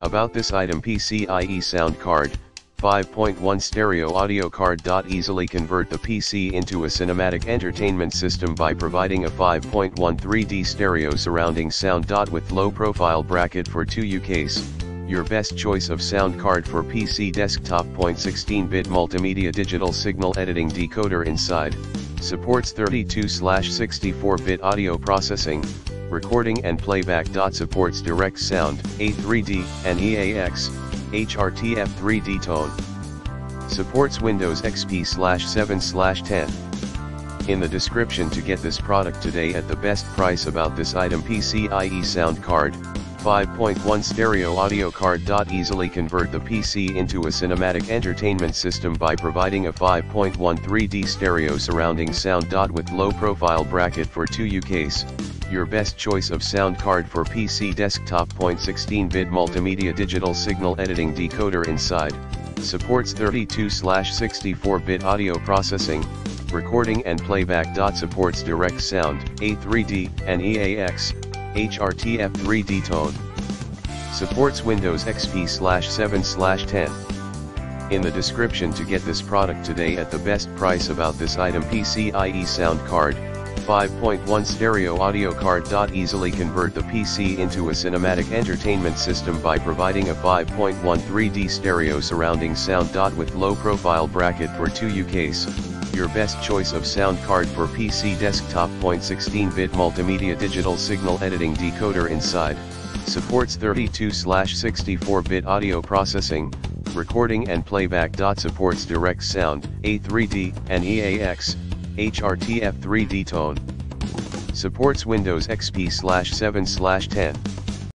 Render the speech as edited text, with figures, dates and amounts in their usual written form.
About this item: PCIe sound card, 5.1 stereo audio card. Easily convert the PC into a cinematic entertainment system by providing a 5.1 3D stereo surrounding sound. With low profile bracket for 2U case, your best choice of sound card for PC desktop. 16-bit multimedia digital signal editing decoder inside, supports 32/64-bit audio processing, recording and playback. Supports direct sound, A3D, and EAX, HRTF 3D tone. Supports Windows XP/7/10. In the description to get this product today at the best price. About this item: PCIe sound card, 5.1 stereo audio card. Easily convert the PC into a cinematic entertainment system by providing a 5.1 3D stereo surrounding sound. With low profile bracket for 2U case, your best choice of sound card for PC desktop. 16-bit multimedia digital signal editing decoder inside, supports 32/64-bit audio processing, recording and playback. Supports direct sound, A3D, and EAX, HRTF 3D tone. Supports Windows XP/7/10. In the description to get this product today at the best price. About this item: PCIe sound card, 5.1 stereo audio card. Easily convert the PC into a cinematic entertainment system by providing a 5.1 3D stereo surrounding sound. With low profile bracket for 2U case, your best choice of sound card for PC desktop. 16-bit multimedia digital signal editing decoder inside, supports 32/64-bit audio processing, recording and playback. Supports direct sound, A3D, and EAX, HRTF 3D tone. Supports Windows XP/7/10.